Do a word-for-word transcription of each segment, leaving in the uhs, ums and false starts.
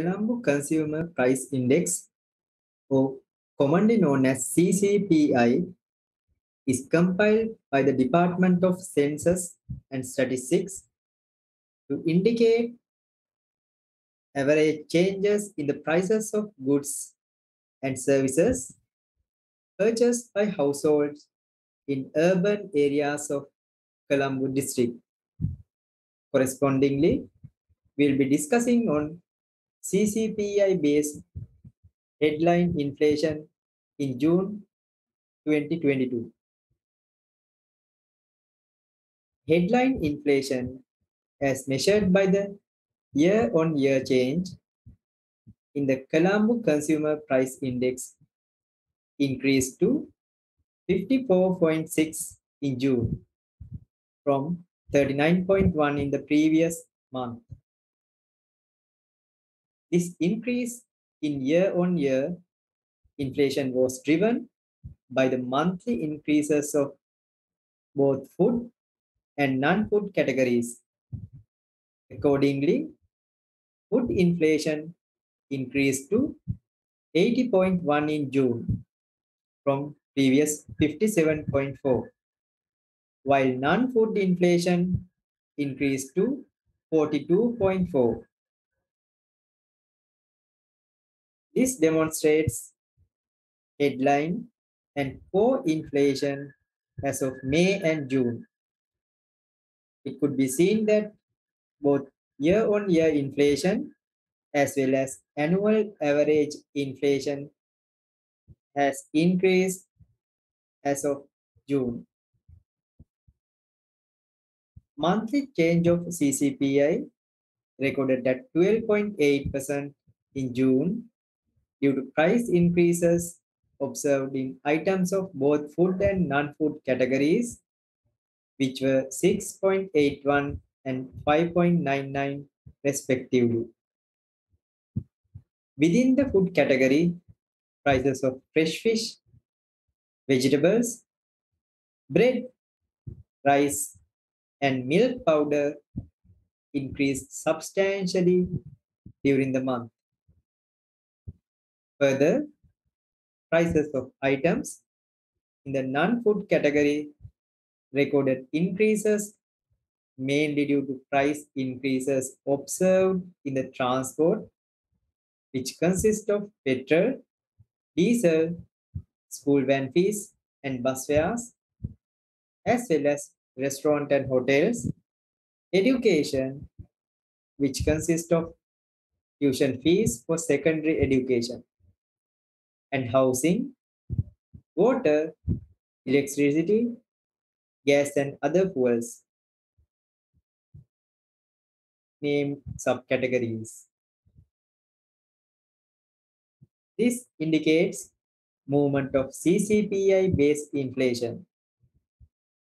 Colombo Consumer Price Index, or commonly known as C C P I, is compiled by the Department of Census and Statistics to indicate average changes in the prices of goods and services purchased by households in urban areas of Colombo district. Correspondingly, we'll be discussing on C C P I-based headline inflation in June twenty twenty-two. Headline inflation, as measured by the year-on-year change in the Colombo Consumer Price Index, increased to fifty-four point six in June from thirty-nine point one in the previous month. This increase in year-on-year inflation was driven by the monthly increases of both food and non-food categories. Accordingly, food inflation increased to eighty point one in June from previous fifty-seven point four, while non-food inflation increased to forty-two point four. This demonstrates headline and core inflation as of May and June. It could be seen that both year-on-year inflation as well as annual average inflation has increased as of June. Monthly change of C C P I recorded at twelve point eight percent in June due to price increases observed in items of both food and non-food categories, which were six point eight one and five point nine nine respectively. Within the food category, prices of fresh fish, vegetables, bread, rice, and milk powder increased substantially during the month. Further, prices of items in the non-food category recorded increases mainly due to price increases observed in the transport, which consist of petrol, diesel, school van fees and bus fares, as well as restaurant and hotels, education, which consists of tuition fees for secondary education, and housing, water, electricity, gas and other fuels. Named subcategories. This indicates movement of C C P I based inflation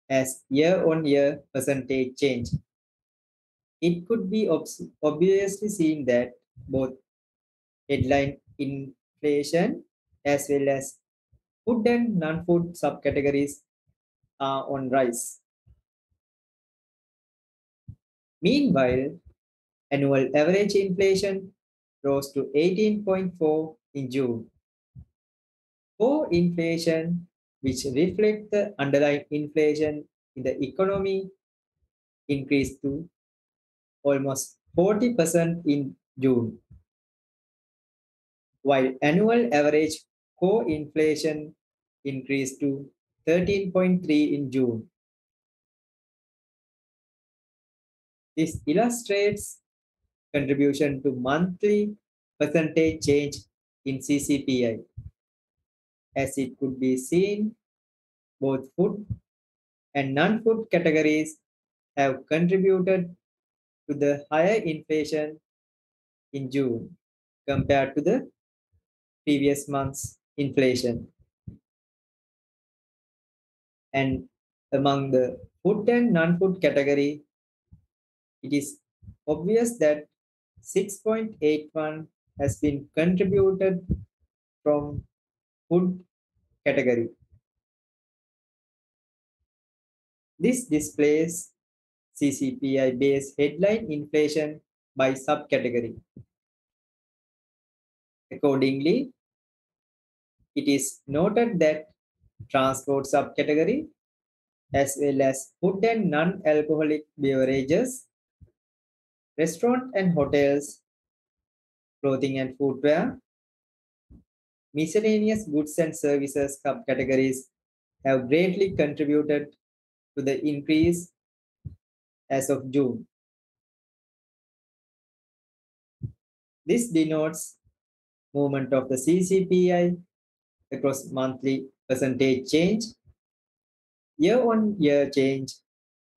as year-on-year percentage change. It could be ob obviously seen that both headline inflation as well as food and non-food subcategories are on rise. Meanwhile, annual average inflation rose to eighteen point four in June. Core inflation, which reflects the underlying inflation in the economy, increased to almost forty percent in June, while annual average core inflation increased to thirteen point three in June. This illustrates contribution to monthly percentage change in C C P I. As it could be seen, both food and non-food categories have contributed to the higher inflation in June compared to the previous month's inflation. And among the food and non-food category, it is obvious that six point eight one has been contributed from food category. This displays C C P I based headline inflation by subcategory. Accordingly, it is noted that transport subcategory as well as food and non-alcoholic beverages, restaurant and hotels, clothing and footwear, miscellaneous goods and services subcategories have greatly contributed to the increase as of June. This denotes movement of the C C P I across monthly percentage change, year-on-year change,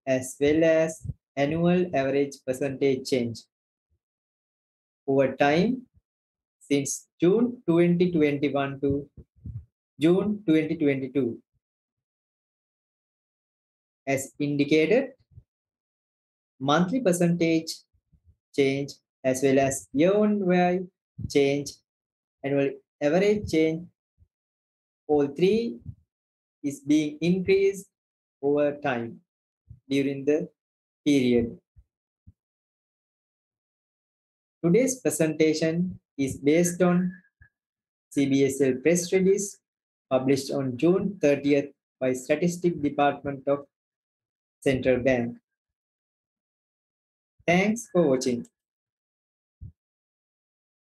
as well as annual average percentage change. Over time, since June twenty twenty-one to June twenty twenty-two, as indicated, monthly percentage change as well as year-on-year change, annual average change, all three is being increased over time during the period. Today's presentation is based on C B S L press release published on June thirtieth by Statistics Department of Central Bank. Thanks for watching.